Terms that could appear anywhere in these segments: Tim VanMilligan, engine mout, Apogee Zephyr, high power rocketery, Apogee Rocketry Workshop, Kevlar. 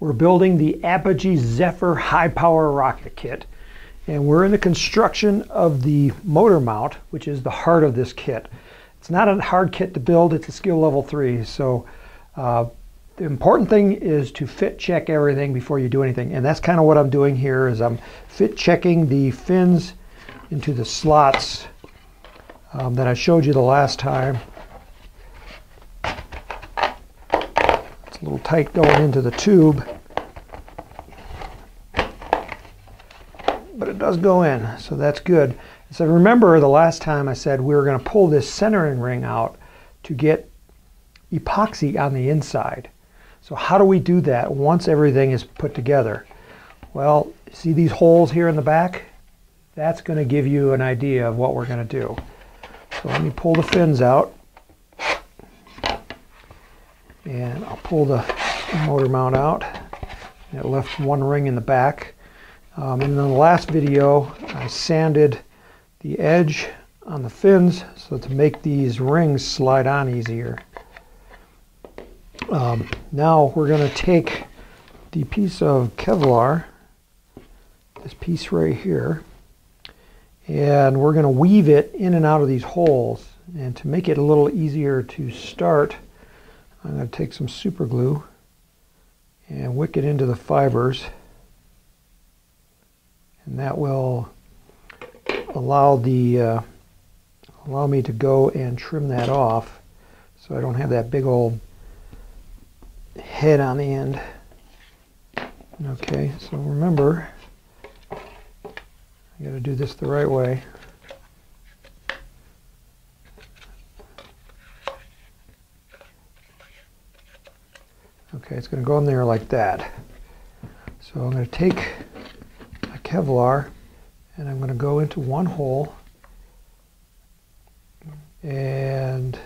We're building the Apogee Zephyr high power rocket kit, and we're in the construction of the motor mount, which is the heart of this kit. It's not a hard kit to build, it's a skill level 3, so the important thing is to fit check everything before you do anything, and that's kind of what I'm doing here. Is I'm fit checking the fins into the slots that I showed you the last time. A little tight going into the tube, but it does go in, so that's good. So remember the last time I said we were going to pull this centering ring out to get epoxy on the inside. So how do we do that once everything is put together? Well, see these holes here in the back? That's going to give you an idea of what we're going to do. So let me pull the fins out. And I'll pull the motor mount out. It left one ring in the back. And in the last video, I sanded the edge on the fins so to make these rings slide on easier. Now we're going to take the piece of Kevlar, this piece right here, and we're going to weave it in and out of these holes. And to make it a little easier to start, I'm going to take some super glue and wick it into the fibers, and that will allow the allow me to go and trim that off, so I don't have that big old head on the end. Okay, so remember, I got to do this the right way. Okay, it's going to go in there like that. So I'm going to take my Kevlar and I'm going to go into one hole, and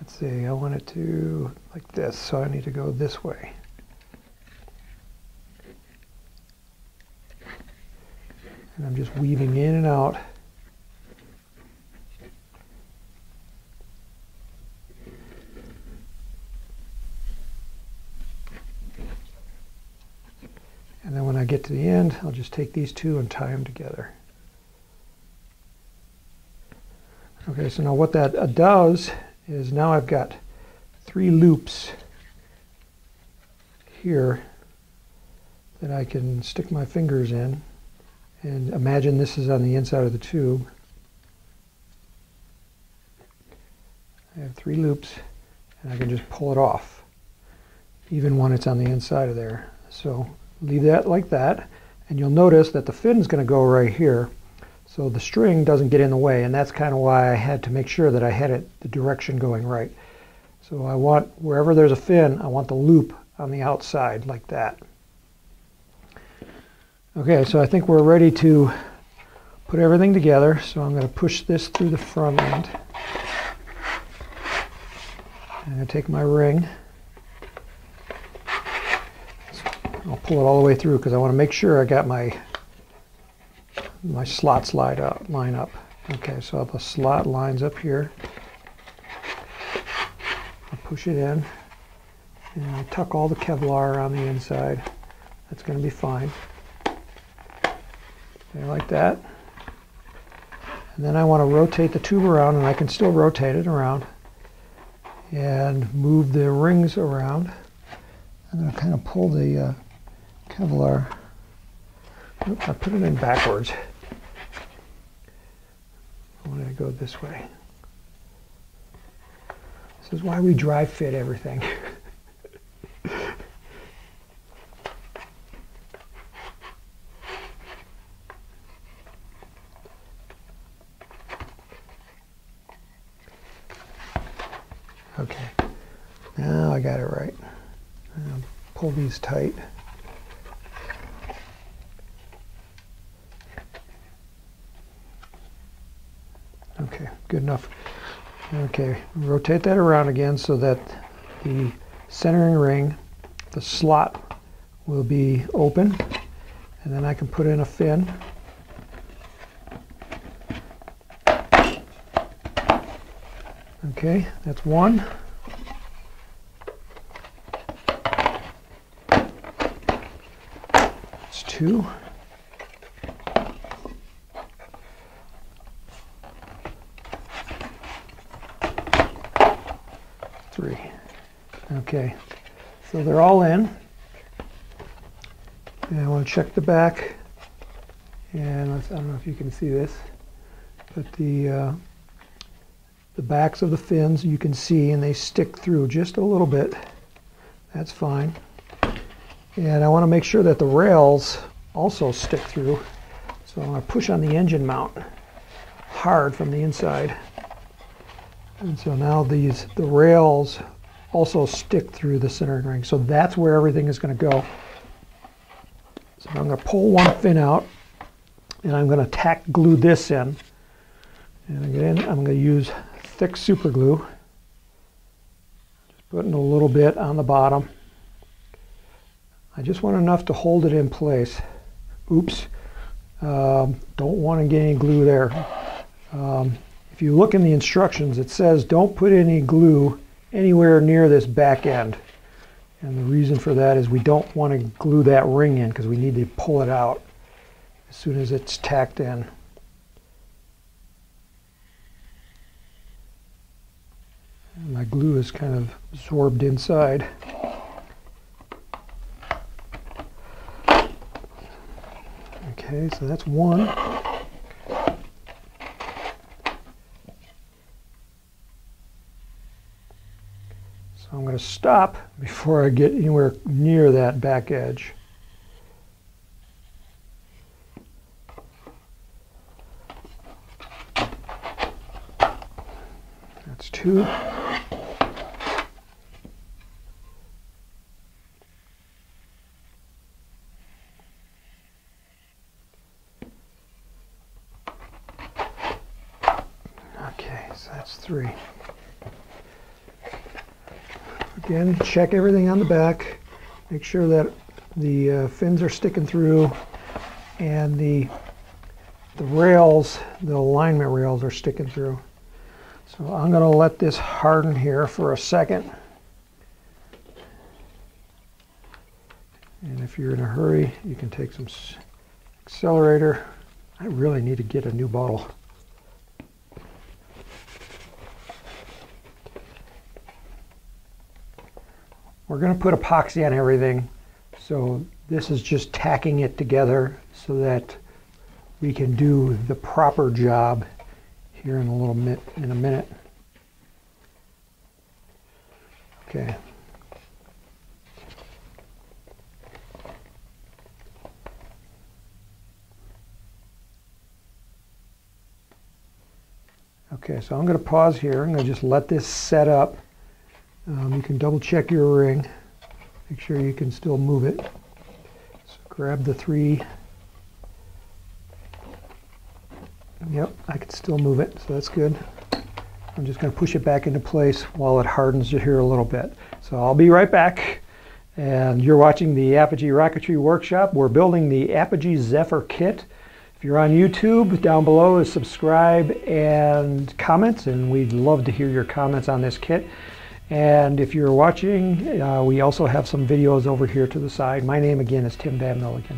let's see, I want it to like this, so I need to go this way. And I'm just weaving in and out. And then when I get to the end, I'll just take these two and tie them together. Okay, so now what that does is now I've got 3 loops here that I can stick my fingers in. And imagine this is on the inside of the tube. I have 3 loops, and I can just pull it off, even when it's on the inside of there. So leave that like that, and you'll notice that the fin's going to go right here, so the string doesn't get in the way, and that's kind of why I had to make sure that I had it the direction going right. So I want, wherever there's a fin, I want the loop on the outside like that. Okay, so I think we're ready to put everything together, so I'm going to push this through the front end. I'm going to take my ring. I'll pull it all the way through because I want to make sure I got my slots line up. Okay, so the slot lines up here. I'll push it in, and I'll tuck all the Kevlar around the inside. That's going to be fine. Okay, like that. And then I want to rotate the tube around, and I can still rotate it around and move the rings around. I'm going to kind of pull the Kevlar. Oops, I put it in backwards. I want it to go this way. This is why we dry fit everything. Okay, now I got it right. Pull these tight. Okay, good enough. Okay, rotate that around again so that the centering ring, the slot, will be open, and then I can put in a fin. Okay, that's one. two. Three. Okay, so they're all in. And I want to check the back. And I don't know if you can see this, but the backs of the fins you can see, and they stick through just a little bit. That's fine. And I want to make sure that the rails also stick through. So I'm going to push on the engine mount hard from the inside. And so now the rails also stick through the centering ring. So that's where everything is going to go. So I'm going to pull one fin out, and I'm going to tack glue this in. And again, I'm going to use thick super glue. Just putting a little bit on the bottom. I just want enough to hold it in place. Oops. Don't want to get any glue there. If you look in the instructions, it says don't put any glue anywhere near this back end. And the reason for that is we don't want to glue that ring in because we need to pull it out as soon as it's tacked in. And my glue is kind of absorbed inside. Okay, so that's one. So I'm going to stop before I get anywhere near that back edge. That's two. Okay, so that's three. Again, check everything on the back. Make sure that the fins are sticking through and the rails, the alignment rails are sticking through. So I'm going to let this harden here for a second. And if you're in a hurry, you can take some accelerator. I really need to get a new bottle. We're going to put epoxy on everything, so this is just tacking it together so that we can do the proper job here in a little bit, in a minute. Okay. Okay, so I'm going to pause here. I'm going to just let this set up. You can double check your ring, make sure you can still move it. So grab the three. Yep, I can still move it, so that's good. I'm just going to push it back into place while it hardens here a little bit. So I'll be right back, and you're watching the Apogee Rocketry Workshop. We're building the Apogee Zephyr kit. If you're on YouTube, down below is subscribe and comments, and we'd love to hear your comments on this kit. And if you're watching, we also have some videos over here to the side. My name again is Tim VanMilligan.